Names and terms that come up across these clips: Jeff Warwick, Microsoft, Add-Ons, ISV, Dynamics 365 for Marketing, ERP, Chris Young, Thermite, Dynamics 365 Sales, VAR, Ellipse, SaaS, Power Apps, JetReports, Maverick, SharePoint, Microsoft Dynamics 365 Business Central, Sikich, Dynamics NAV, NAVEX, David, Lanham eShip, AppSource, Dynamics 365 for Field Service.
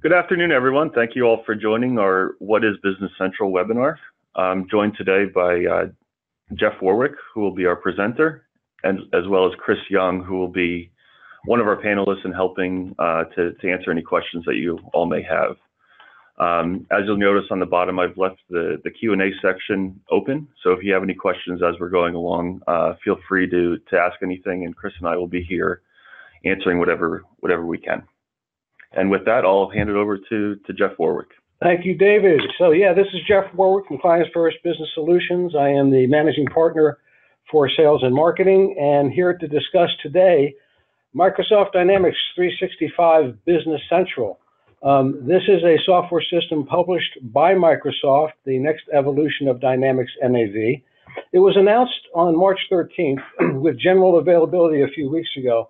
Good afternoon, everyone. Thank you all for joining our What is Business Central webinar. I'm joined today by Jeff Warwick, who will be our presenter, and as well as Chris Young, who will be one of our panelists and helping to answer any questions that you all may have. As you'll notice on the bottom, I've left the Q&A section open. So if you have any questions as we're going along, feel free to ask anything, and Chris and I will be here answering whatever we can. And with that, I'll hand it over to Jeff Warwick. Thank you, David. So yeah, this is Jeff Warwick from Clients First Business Solutions. I am the managing partner for sales and marketing, and here to discuss today Microsoft Dynamics 365 Business Central. This is a software system published by Microsoft, the next evolution of Dynamics NAV. It was announced on March 13th with general availability a few weeks ago,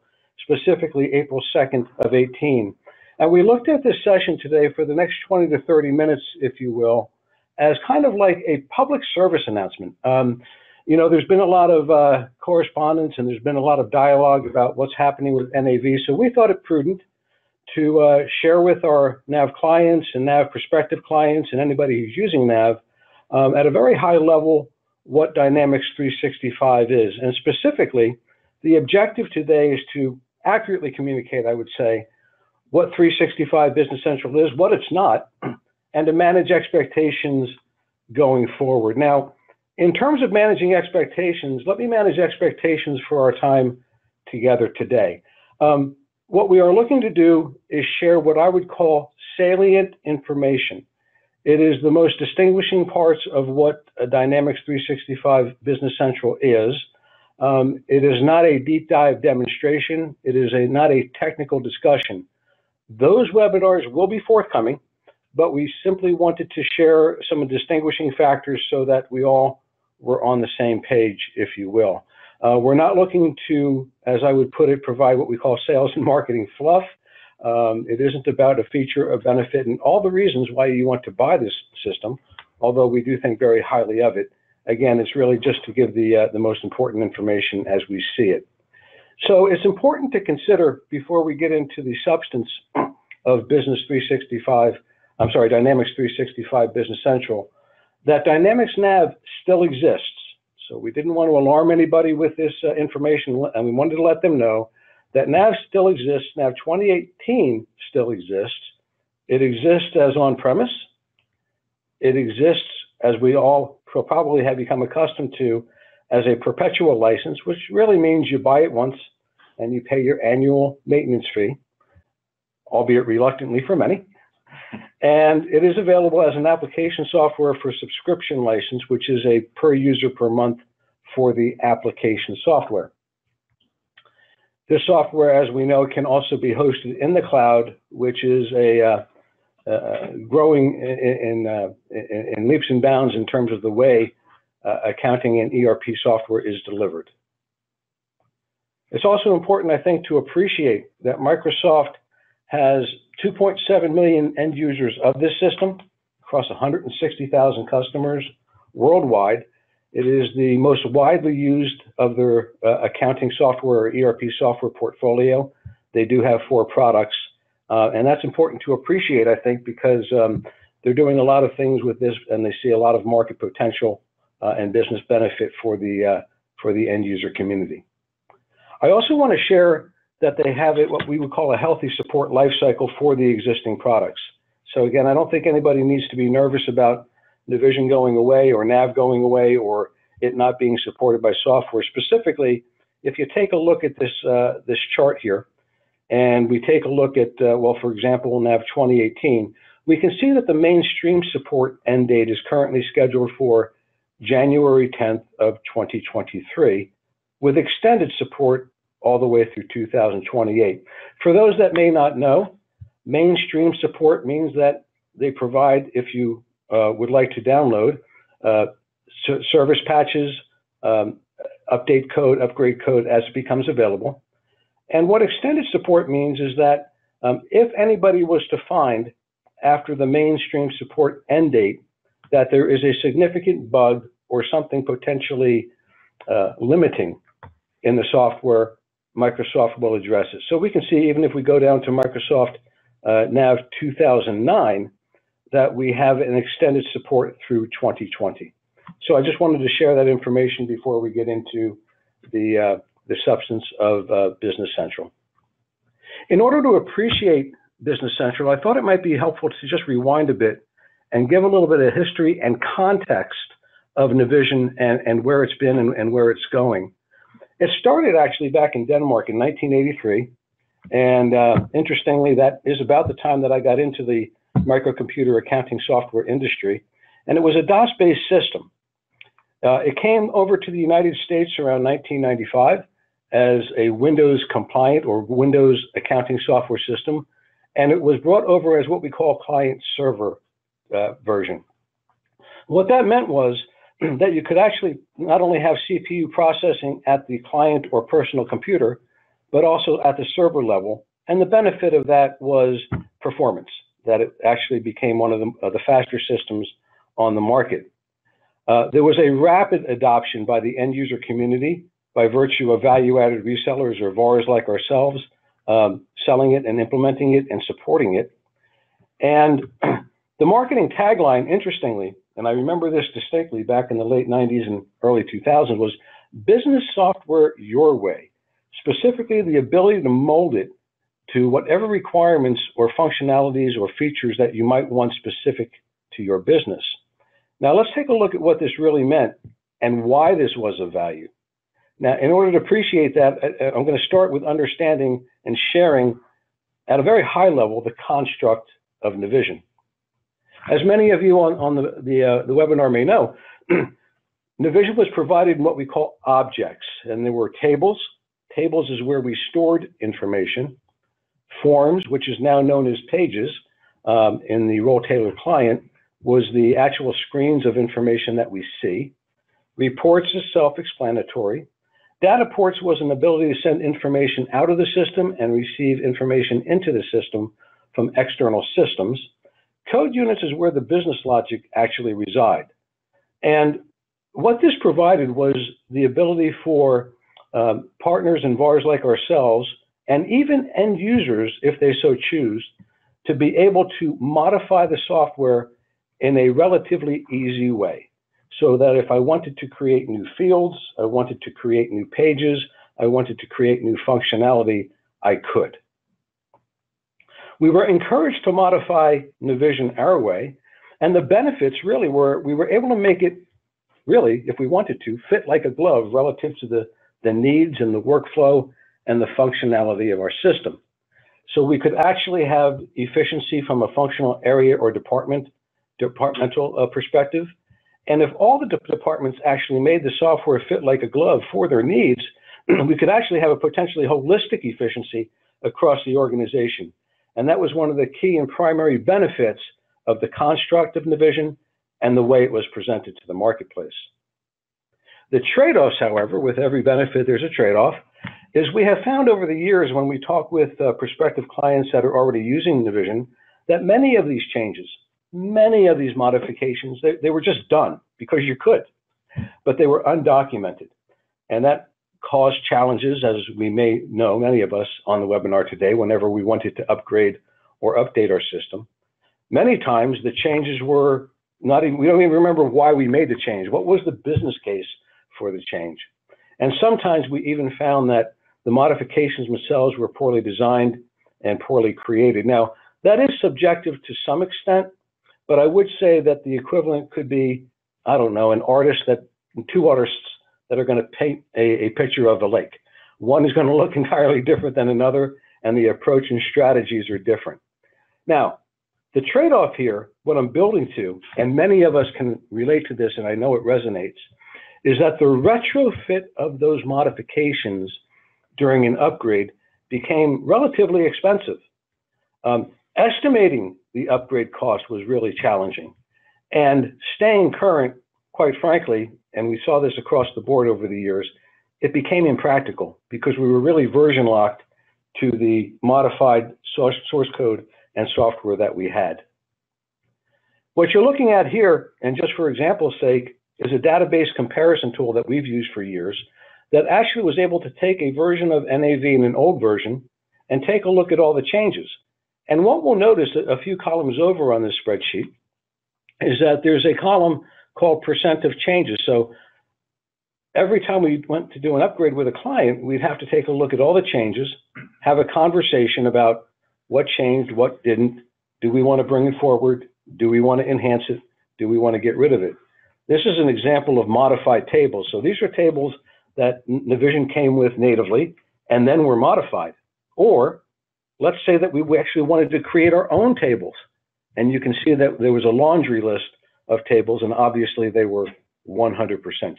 specifically April 2nd of 18. And we looked at this session today for the next 20 to 30 minutes, if you will, as kind of like a public service announcement. You know, there's been a lot of correspondence and there's been a lot of dialogue about what's happening with NAV. So we thought it prudent to share with our NAV clients and NAV prospective clients and anybody who's using NAV at a very high level what Dynamics 365 is. And specifically, the objective today is to accurately communicate, I would say, what 365 Business Central is, what it's not, and to manage expectations going forward. Now, in terms of managing expectations, let me manage expectations for our time together today. What we are looking to do is share what I would call salient information. It is the most distinguishing parts of what a Dynamics 365 Business Central is. It is not a deep dive demonstration. It is not a technical discussion. Those webinars will be forthcoming, but we simply wanted to share some distinguishing factors so that we all were on the same page, if you will. We're not looking to, as I would put it, provide what we call sales and marketing fluff. It isn't about a feature, a benefit, and all the reasons why you want to buy this system, although we do think very highly of it. Again, it's really just to give the most important information as we see it. So it's important to consider before we get into the substance of Dynamics 365 Business Central, that Dynamics NAV still exists. So we didn't want to alarm anybody with this information, and we wanted to let them know that NAV still exists. NAV 2018 still exists. It exists as on-premise. It exists, as we all probably have become accustomed to, as a perpetual license, which really means you buy it once and you pay your annual maintenance fee, albeit reluctantly for many. And it is available as an application software for subscription license, which is a per user per month for the application software. This software, as we know, can also be hosted in the cloud, which is a growing in leaps and bounds in terms of the way accounting and ERP software is delivered. It's also important, I think, to appreciate that Microsoft has 2.7 million end users of this system across 160,000 customers worldwide. It is the most widely used of their accounting software or ERP software portfolio. They do have 4 products, and that's important to appreciate, I think, because they're doing a lot of things with this and they see a lot of market potential and business benefit for the end user community. I also want to share that they have what we would call a healthy support lifecycle for the existing products. So again, I don't think anybody needs to be nervous about NAVision going away or NAV going away or it not being supported by software. Specifically, if you take a look at this this chart here, and we take a look at well, for example, NAV 2018, we can see that the mainstream support end date is currently scheduled for January 10th of 2023, with extended support all the way through 2028. For those that may not know, mainstream support means that they provide, if you would like to download, service patches, update code, upgrade code as it becomes available. And what extended support means is that if anybody was to find after the mainstream support end date that there is a significant bug or something potentially limiting in the software, Microsoft will address it. So we can see, even if we go down to Microsoft now 2009, that we have an extended support through 2020. So I just wanted to share that information before we get into the substance of Business Central. In order to appreciate Business Central, I thought it might be helpful to just rewind a bit and give a little bit of history and context of Navision and where it's been and where it's going. It started actually back in Denmark in 1983. And interestingly, that is about the time that I got into the microcomputer accounting software industry. And it was a DOS-based system. It came over to the United States around 1995 as a Windows compliant or Windows accounting software system. And it was brought over as what we call client server version. What that meant was that you could actually not only have CPU processing at the client or personal computer, but also at the server level. And the benefit of that was performance, that it actually became one of the faster systems on the market. There was a rapid adoption by the end user community by virtue of value-added resellers or VARs like ourselves, selling it and implementing it and supporting it. And the marketing tagline, interestingly, and I remember this distinctly back in the late 90s and early 2000s, was business software your way, specifically the ability to mold it to whatever requirements or functionalities or features that you might want specific to your business. Now let's take a look at what this really meant and why this was of value. Now, in order to appreciate that, I'm going to start with understanding and sharing at a very high level the construct of Navision. As many of you on the webinar may know, Navision was provided in what we call objects, and there were tables. Tables is where we stored information. Forms, which is now known as pages in the Roll-Taylor client, was the actual screens of information that we see. Reports is self-explanatory. Dataports was an ability to send information out of the system and receive information into the system from external systems. Code units is where the business logic actually reside. And what this provided was the ability for partners and VARs like ourselves, and even end users, if they so choose, to be able to modify the software in a relatively easy way. So that if I wanted to create new fields, I wanted to create new pages, I wanted to create new functionality, I could. We were encouraged to modify Navision our way, and the benefits really were we were able to make it really, if we wanted to, fit like a glove relative to the needs and the workflow and the functionality of our system. So we could actually have efficiency from a functional area or departmental perspective. And if all the departments actually made the software fit like a glove for their needs, we could actually have a potentially holistic efficiency across the organization. And that was one of the key and primary benefits of the construct of Navision and the way it was presented to the marketplace. The trade-offs, however, with every benefit, there's a trade-off, is we have found over the years when we talk with prospective clients that are already using Navision, that many of these changes, many of these modifications, they were just done because you could, but they were undocumented. And that caused challenges, as we may know, many of us on the webinar today, whenever we wanted to upgrade or update our system. Many times the changes were not even, we don't even remember why we made the change. What was the business case for the change? And sometimes we even found that the modifications themselves were poorly designed and poorly created. Now, that is subjective to some extent, but I would say that the equivalent could be, I don't know, two artists that are going to paint a picture of a lake. One is going to look entirely different than another, and the approach and strategies are different. Now, the trade-off here, what I'm building to, and many of us can relate to this, and I know it resonates, is that the retrofit of those modifications during an upgrade became relatively expensive. Estimating the upgrade cost was really challenging, and staying current, quite frankly, and we saw this across the board over the years, it became impractical because we were really version locked to the modified source code and software that we had. What you're looking at here, and just for example's sake, is a database comparison tool that we've used for years that actually was able to take a version of NAV in an old version and take a look at all the changes. And what we'll notice a few columns over on this spreadsheet is that there's a column called percent of changes. So every time we went to do an upgrade with a client, we'd have to take a look at all the changes, have a conversation about what changed, what didn't, do we want to bring it forward, do we want to enhance it, do we want to get rid of it? This is an example of modified tables. So these are tables that Navision came with natively and then were modified. Or let's say that we actually wanted to create our own tables. And you can see that there was a laundry list of tables, and obviously they were 100%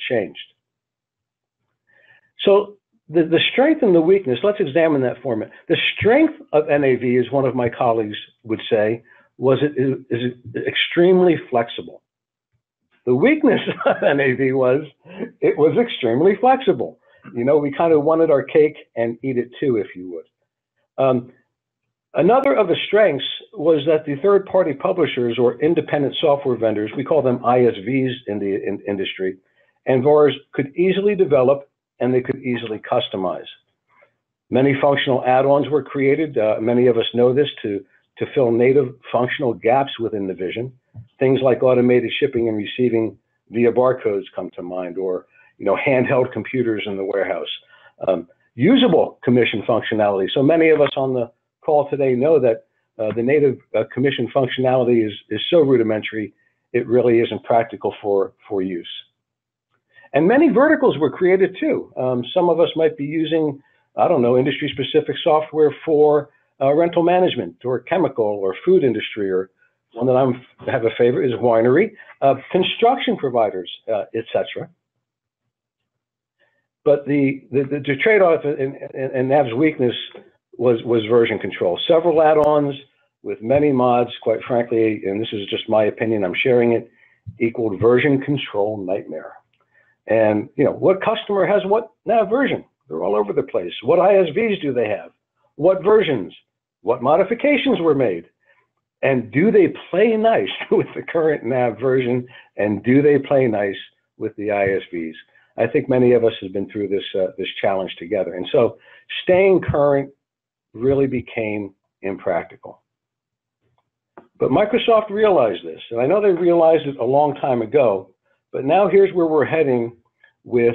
changed. So the strength and the weakness, let's examine that for a minute. The strength of NAV, as one of my colleagues would say, was it is extremely flexible. The weakness of NAV was it was extremely flexible. You know, we kind of wanted our cake and eat it too, if you would. Another of the strengths was that the third-party publishers or independent software vendors, we call them ISVs in the industry, and VARs could easily develop and they could easily customize. Many functional add-ons were created. Many of us know this to fill native functional gaps within the vision. Things like automated shipping and receiving via barcodes come to mind, or handheld computers in the warehouse. Usable commission functionality. So many of us on the call today know that the native commission functionality is so rudimentary, it really isn't practical for use. And many verticals were created too. Some of us might be using, I don't know, industry-specific software for rental management or chemical or food industry, or one that I have a favorite is winery, construction providers, etc. But the trade-off and NAV's weakness was version control. Several add-ons with many mods, quite frankly, and this is just my opinion, I'm sharing it, equaled version control nightmare. And what customer has what NAV version? They're all over the place. What ISVs do they have? What versions? What modifications were made? And do they play nice with the current NAV version? And do they play nice with the ISVs? I think many of us have been through this, this challenge together. And so staying current really became impractical. But Microsoft realized this, and I know they realized it a long time ago, but now here's where we're heading with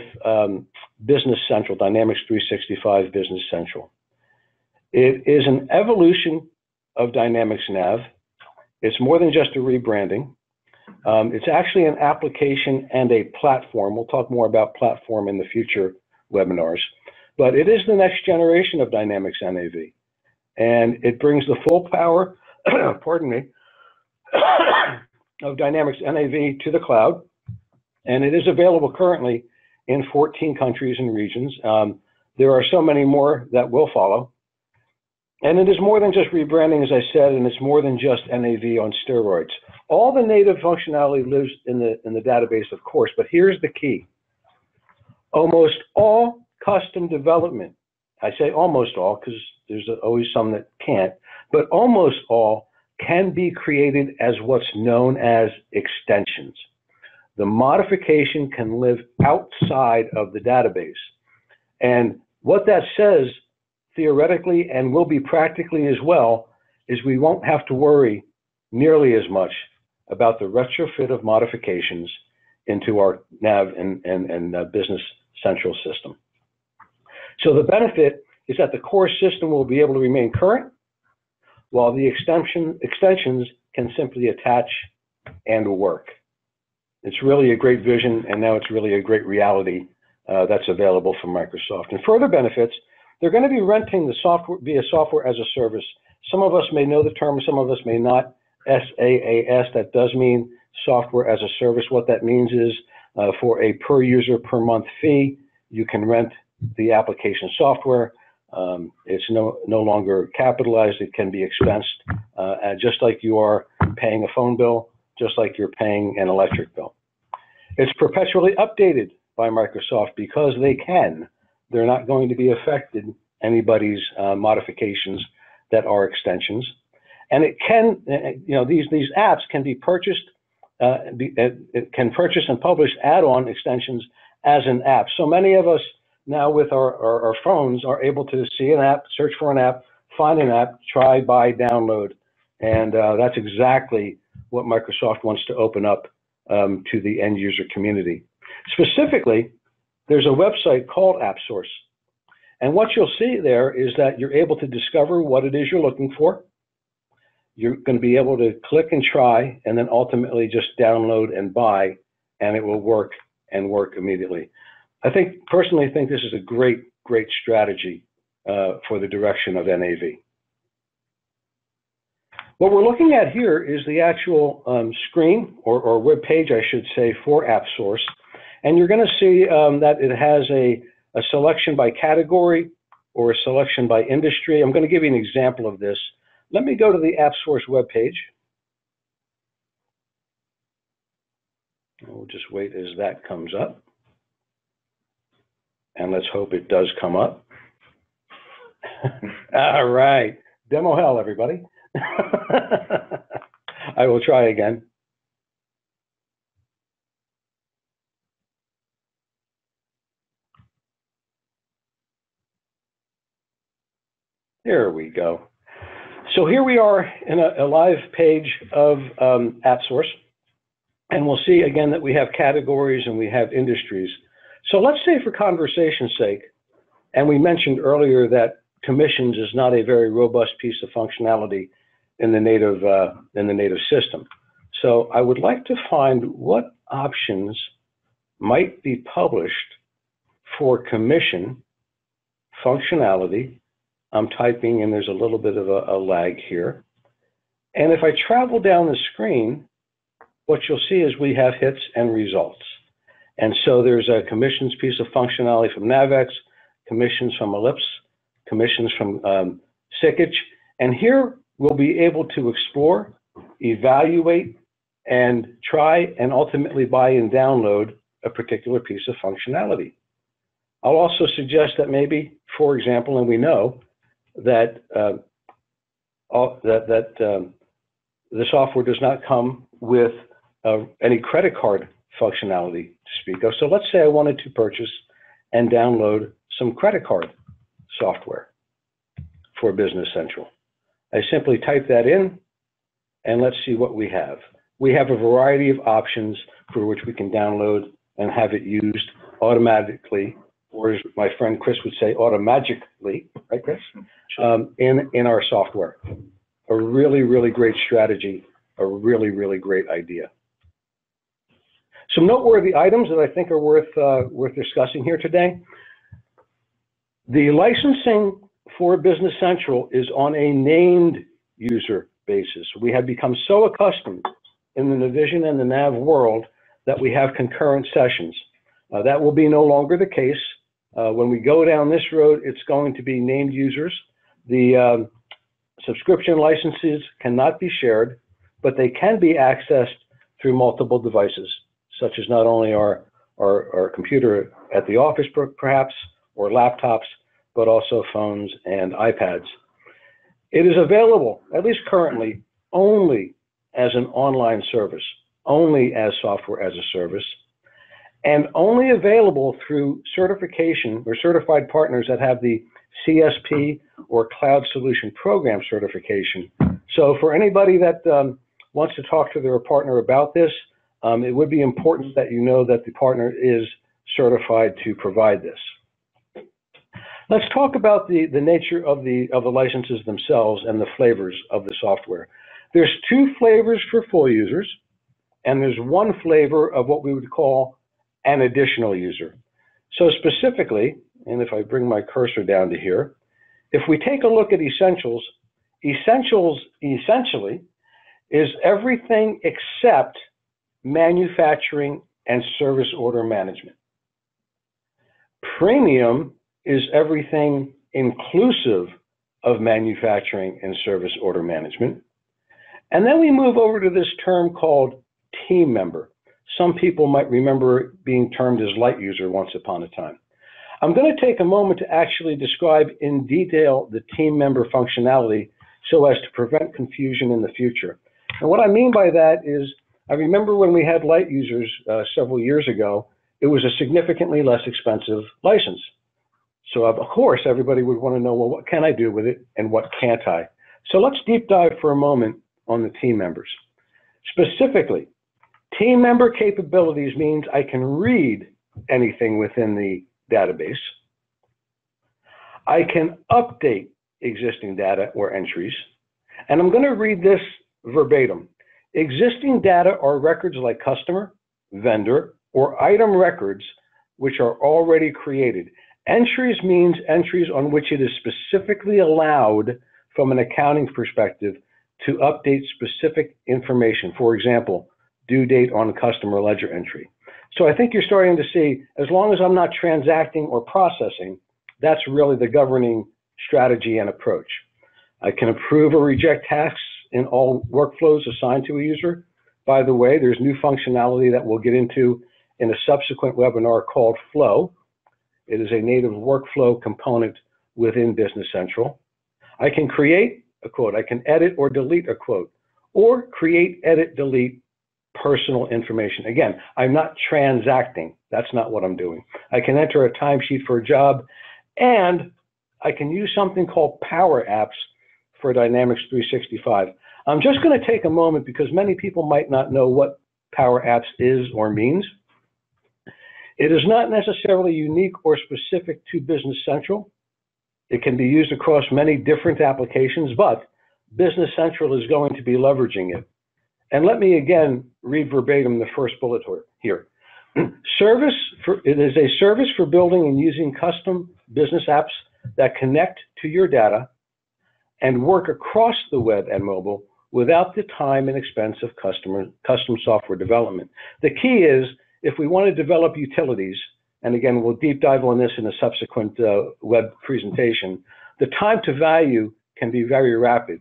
Business Central, Dynamics 365 Business Central. It is an evolution of Dynamics NAV. It's more than just a rebranding. It's actually an application and a platform. We'll talk more about platform in the future webinars, but it is the next generation of Dynamics NAV. And it brings the full power, pardon me, of Dynamics NAV to the cloud. And it is available currently in 14 countries and regions. There are so many more that will follow. And it is more than just rebranding, as I said, and it's more than just NAV on steroids. All the native functionality lives in the database, of course, but here's the key. Almost all custom development, I say almost all because there's always some that can't, but almost all can be created as what's known as extensions. The modification can live outside of the database. And what that says theoretically, and will be practically as well, is we won't have to worry nearly as much about the retrofit of modifications into our NAV and Business Central system. So the benefit is that the core system will be able to remain current, while the extensions can simply attach and work. It's really a great vision, and now it's really a great reality that's available from Microsoft. And further benefits, they're going to be renting the software via software as a service. Some of us may know the term, some of us may not. SaaS, that does mean software as a service. What that means is for a per user per month fee, you can rent the application software. It's no longer capitalized. It can be expensed, just like you are paying a phone bill, just like you're paying an electric bill. It's perpetually updated by Microsoft because they can. They're not going to be affected anybody's modifications that are extensions, and it can, these apps can be purchased, it can purchase and publish add-on extensions as an app. So many of us now with our phones are able to see an app, search for an app, find an app, try, buy, download. And that's exactly what Microsoft wants to open up to the end user community. Specifically, there's a website called AppSource. And what you'll see there is that you're able to discover what it is you're looking for. You're going to be able to click and try, and then ultimately just download and buy, and it will work and work immediately. I think, personally think this is a great, great strategy for the direction of NAV. What we're looking at here is the actual screen or web page, I should say, for AppSource. And you're going to see that it has a selection by category or a selection by industry. I'm going to give you an example of this. Let me go to the AppSource webpage. We'll just wait as that comes up. And let's hope it does come up. All right. Demo hell, everybody. I will try again. There we go. So here we are in a live page of AppSource. And we'll see again that we have categories and we have industries. So let's say for conversation's sake, and we mentioned earlier that commissions is not a very robust piece of functionality in the native system. So I would like to find what options might be published for commission functionality. I'm typing and there's a little bit of a lag here. And if I travel down the screen, what you'll see is we have hits and results. And so there's a commissions piece of functionality from NAVEX, commissions from Ellipse, commissions from Sikich. And here we'll be able to explore, evaluate, and try, and ultimately buy and download a particular piece of functionality. I'll also suggest that maybe, for example, and we know, that the software does not come with any credit card functionality to speak of. So let's say I wanted to purchase and download some credit card software for Business Central. I simply type that in and let's see what we have. We have a variety of options for which we can download and have it used automatically, or as my friend Chris would say, automagically, right, Chris? In our software. A really, really great strategy, a really, really great idea. Some noteworthy items that I think are worth discussing here today. The licensing for Business Central is on a named user basis. We have become so accustomed in the Navision and the NAV world that we have concurrent sessions. That will be no longer the case. When we go down this road, it's going to be named users. The subscription licenses cannot be shared, but they can be accessed through multiple devices, such as not only our computer at the office, perhaps, or laptops, but also phones and iPads. It is available, at least currently, only as an online service, only as software as a service, and only available through certification or certified partners that have the CSP or Cloud Solution Program certification. So for anybody that wants to talk to their partner about this, it would be important that you know that the partner is certified to provide this. Let's talk about the nature of the licenses themselves and the flavors of the software. There's two flavors for full users, and there's one flavor of what we would call an additional user. So specifically, and if I bring my cursor down to here, if we take a look at Essentials, Essentials essentially is everything except manufacturing and service order management. Premium is everything inclusive of manufacturing and service order management. And then we move over to this term called team member. Some people might remember it being termed as light user once upon a time. I'm going to take a moment to actually describe in detail the team member functionality so as to prevent confusion in the future. And what I mean by that is, I remember when we had light users several years ago, it was a significantly less expensive license. So of course, everybody would want to know, well, what can I do with it and what can't I? So let's deep dive for a moment on the team members. Specifically, team member capabilities means I can read anything within the database. I can update existing data or entries. And I'm going to read this verbatim. Existing data are records like customer, vendor, or item records, which are already created. Entries means entries on which it is specifically allowed from an accounting perspective to update specific information. For example, due date on customer ledger entry. So I think you're starting to see, as long as I'm not transacting or processing, that's really the governing strategy and approach. I can approve or reject tasks in all workflows assigned to a user. By the way, there's new functionality that we'll get into in a subsequent webinar called Flow. It is a native workflow component within Business Central. I can create a quote. I can edit or delete a quote, or create, edit, delete personal information. Again, I'm not transacting. That's not what I'm doing. I can enter a timesheet for a job, and I can use something called Power Apps for Dynamics 365. I'm just going to take a moment because many people might not know what Power Apps is or means. It is not necessarily unique or specific to Business Central. It can be used across many different applications, but Business Central is going to be leveraging it. And let me again read verbatim the first bullet here. It is a service for building and using custom business apps that connect to your data and work across the web and mobile without the time and expense of custom software development. The key is, if we want to develop utilities, and again, we'll deep dive on this in a subsequent web presentation, the time to value can be very rapid.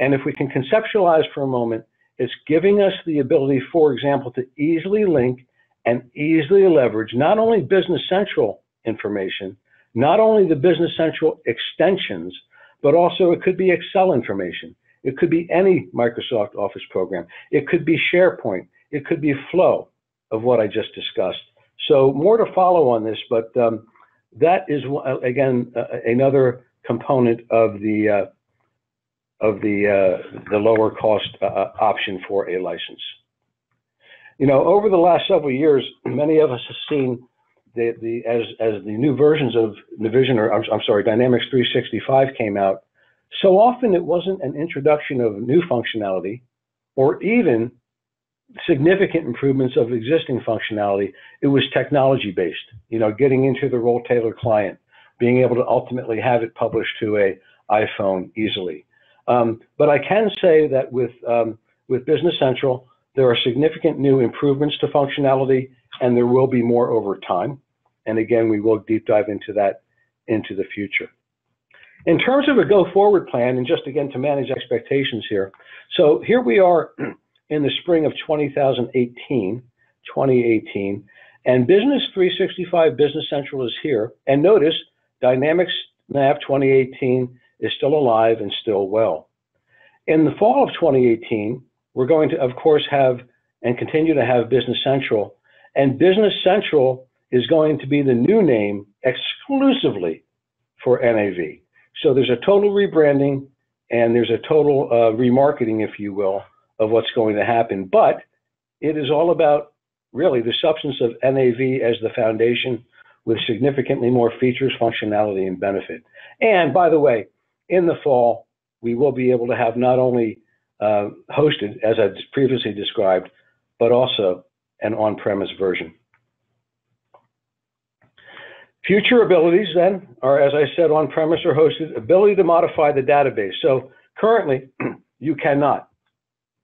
And if we can conceptualize for a moment, it's giving us the ability, for example, to easily link and easily leverage not only Business Central information, not only the Business Central extensions, but also it could be Excel information. It could be any Microsoft Office program. It could be SharePoint. It could be Flow of what I just discussed. So more to follow on this, but that is, again, another component of the lower cost option for a license. You know, over the last several years, many of us have seen as the new versions of Dynamics 365 came out, so often it wasn't an introduction of new functionality or even significant improvements of existing functionality. It was technology-based, you know, getting into the role-tailored client, being able to ultimately have it published to an iPhone easily. But I can say that with Business Central, there are significant new improvements to functionality, and there will be more over time. And again, we will deep dive into that into the future. In terms of a go-forward plan, and just again to manage expectations here, so here we are in the spring of 2018, and Business 365 Business Central is here. And notice, Dynamics NAV 2018 is still alive and still well. In the fall of 2018, we're going to, of course, have and continue to have Business Central. And Business Central is going to be the new name exclusively for NAV. So there's a total rebranding, and there's a total remarketing, if you will, of what's going to happen. But it is all about really the substance of NAV as the foundation, with significantly more features, functionality, and benefit. And by the way, in the fall, we will be able to have not only hosted, as I previously described, but also an on-premise version. Future abilities then are, as I said, on-premise or hosted, ability to modify the database. So currently, you cannot.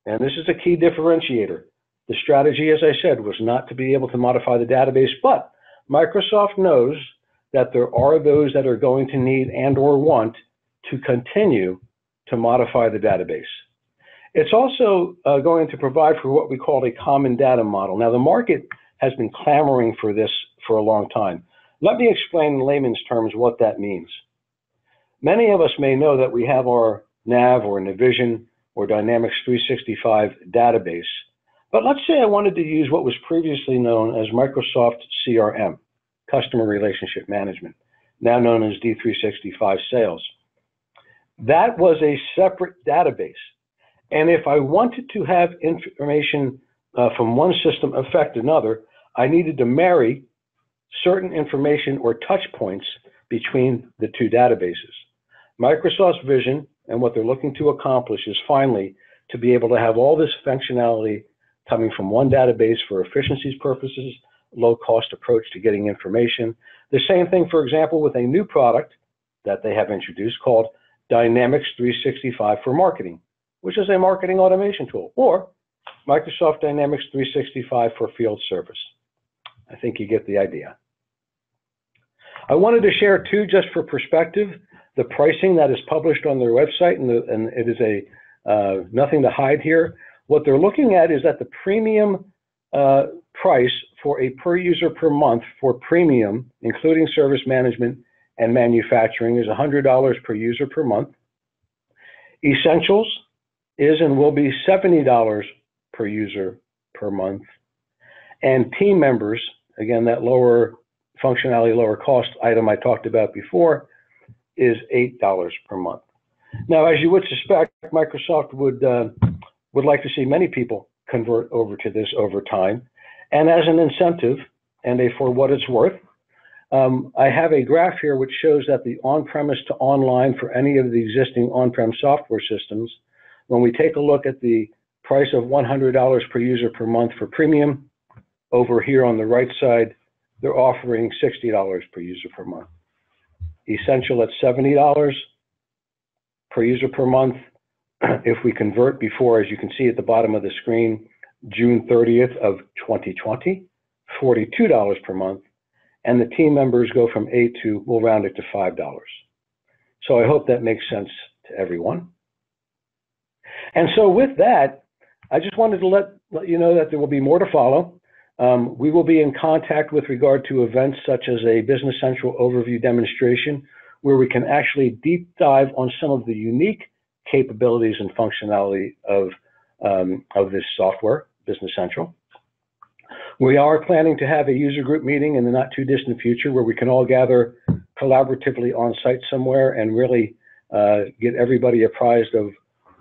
And this is a key differentiator. The strategy, as I said, was not to be able to modify the database, but Microsoft knows that there are those that are going to need and or want to continue to modify the database. It's also going to provide for what we call a common data model. Now, the market has been clamoring for this for a long time. Let me explain in layman's terms what that means. Many of us may know that we have our NAV or NAVision or Dynamics 365 database. But let's say I wanted to use what was previously known as Microsoft CRM, Customer Relationship Management. now known as D365 Sales. That was a separate database. And if I wanted to have information from one system affect another, I needed to marry certain information or touch points between the two databases. Microsoft's vision and what they're looking to accomplish is finally to be able to have all this functionality coming from one database for efficiencies purposes, low-cost approach to getting information. The same thing, for example, with a new product that they have introduced called Dynamics 365 for Marketing, which is a marketing automation tool, or Microsoft Dynamics 365 for Field Service. I think you get the idea. I wanted to share too, just for perspective, the pricing that is published on their website, and it is a nothing to hide here. What they're looking at is that the premium price for a per user per month for premium, including service management and manufacturing, is $100 per user per month. Essentials is and will be $70 per user per month. And team members, again, that lower functionality, lower cost item I talked about before, is $8 per month. Now, as you would suspect, Microsoft would like to see many people convert over to this over time. And as an incentive, and a for what it's worth, I have a graph here which shows that the on-premise to online for any of the existing on-prem software systems, when we take a look at the price of $100 per user per month for premium, over here on the right side, they're offering $60 per user per month. Essential at $70 per user per month. If we convert before, as you can see at the bottom of the screen, June 30th of 2020, $42 per month. And the team members go from $8 to, we'll round it to $5. So I hope that makes sense to everyone. And so with that, I just wanted to let you know that there will be more to follow. We will be in contact with regard to events such as a Business Central overview demonstration, where we can actually deep dive on some of the unique capabilities and functionality of this software, Business Central. We are planning to have a user group meeting in the not too distant future where we can all gather collaboratively on site somewhere and really get everybody apprised of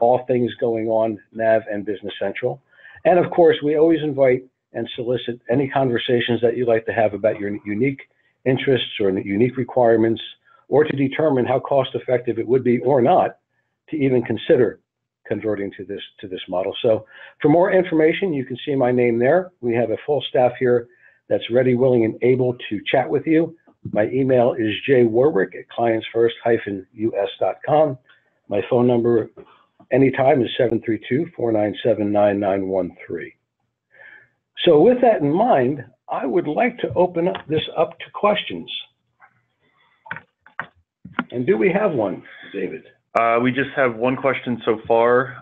all things going on NAV and Business Central. And of course, we always invite and solicit any conversations that you'd like to have about your unique interests or unique requirements, or to determine how cost effective it would be or not to even consider converting to this model. So for more information, you can see my name there. We have a full staff here that's ready, willing, and able to chat with you. My email is jwarwick@clientsfirst-us.com. My phone number anytime is 732-497-9913. So with that in mind, I would like to open up this up to questions. And do we have one, David? We just have one question so far.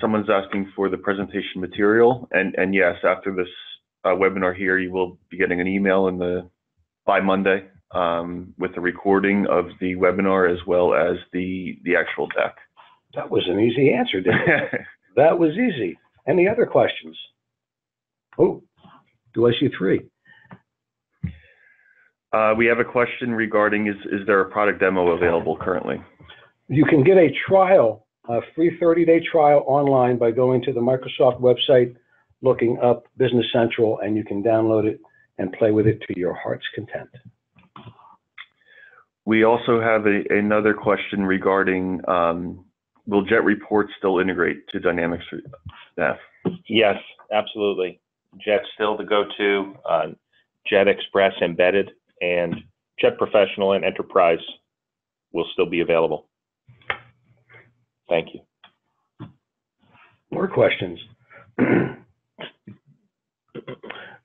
Someone's asking for the presentation material. And yes, after this webinar here, you will be getting an email by Monday with the recording of the webinar as well as the actual deck. That was an easy answer, David. That was easy. Any other questions? Oh, do I see three? We have a question regarding, is there a product demo available currently? You can get a trial, a free 30-day trial online by going to the Microsoft website, looking up Business Central, and you can download it and play with it to your heart's content. We also have another question regarding, will JetReports still integrate to Dynamics NAV? Yes, absolutely. Jet's still the go-to, Jet Express Embedded, and Jet Professional and Enterprise will still be available. Thank you. More questions?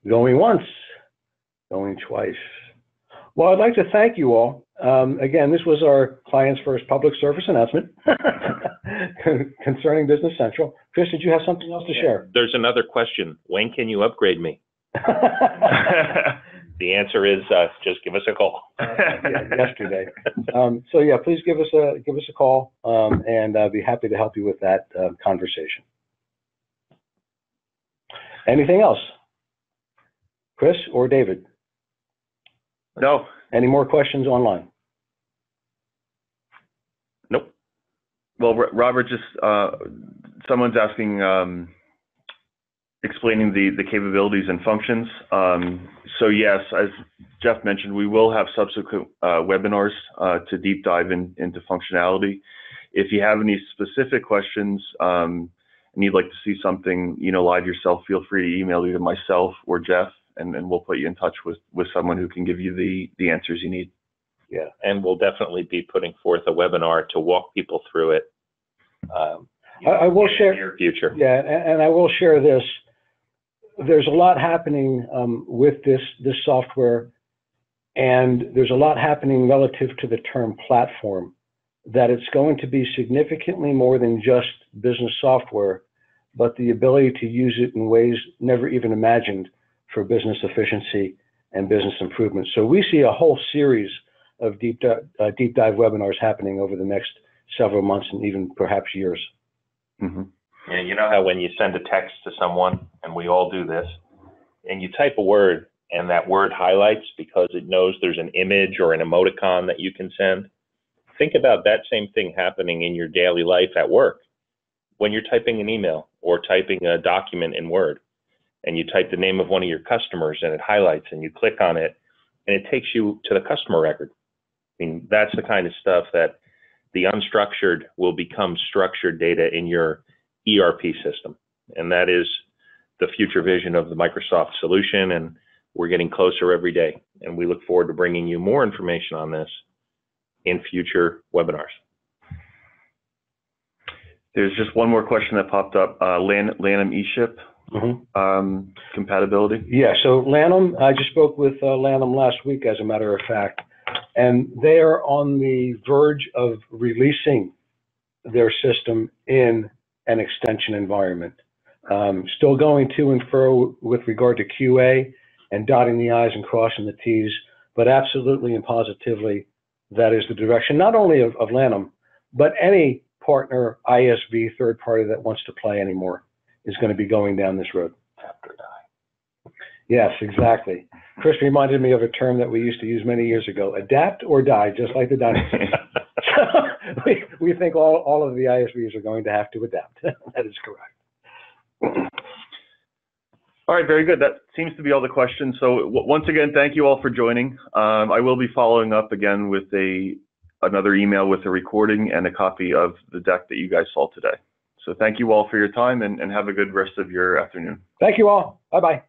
Going once, going twice. Well, I'd like to thank you all. Again, this was our Clients First public service announcement concerning Business Central. Chris, did you have something else to share? There's another question. When can you upgrade me? The answer is just give us a call. Yesterday. So yeah, please give us a call, and I'd be happy to help you with that conversation. Anything else, Chris or David? No. Any more questions online? Well, Robert, just someone's asking, explaining the capabilities and functions. So yes, as Jeff mentioned, we will have subsequent webinars to deep dive into functionality. If you have any specific questions and you'd like to see something, you know, live yourself, feel free to email either myself or Jeff, and we'll put you in touch with someone who can give you the answers you need. Yeah, and we'll definitely be putting forth a webinar to walk people through it. I will share in the near future. Yeah, and I will share this. There's a lot happening with this software, and there's a lot happening relative to the term platform. That it's going to be significantly more than just business software, but the ability to use it in ways never even imagined for business efficiency and business improvement. So we see a whole series of deep dive webinars happening over the next several months and even perhaps years. Mm-hmm. Yeah, you know how when you send a text to someone, and we all do this, and you type a word and that word highlights because it knows there's an image or an emoticon that you can send? Think about that same thing happening in your daily life at work. When you're typing an email or typing a document in Word, and you type the name of one of your customers and it highlights and you click on it, and it takes you to the customer record. I mean, that's the kind of stuff that the unstructured will become structured data in your ERP system. And that is the future vision of the Microsoft solution. And we're getting closer every day. And we look forward to bringing you more information on this in future webinars. There's just one more question that popped up, Lanham eShip compatibility. Yeah, so Lanham, I just spoke with Lanham last week, as a matter of fact, and they are on the verge of releasing their system in an extension environment. Still going to and fro with regard to QA and dotting the I's and crossing the T's, but absolutely and positively that is the direction, not only of Lanham, but any partner, ISV, third party that wants to play anymore is going to be going down this road. After die. Yes, exactly. Chris reminded me of a term that we used to use many years ago, adapt or die, just like the dinosaurs. So we think all of the ISVs are going to have to adapt. That is correct. All right, very good. That seems to be all the questions. So once again, thank you all for joining. I will be following up again with another email with a recording and a copy of the deck that you guys saw today. So thank you all for your time, and have a good rest of your afternoon. Thank you all. Bye-bye.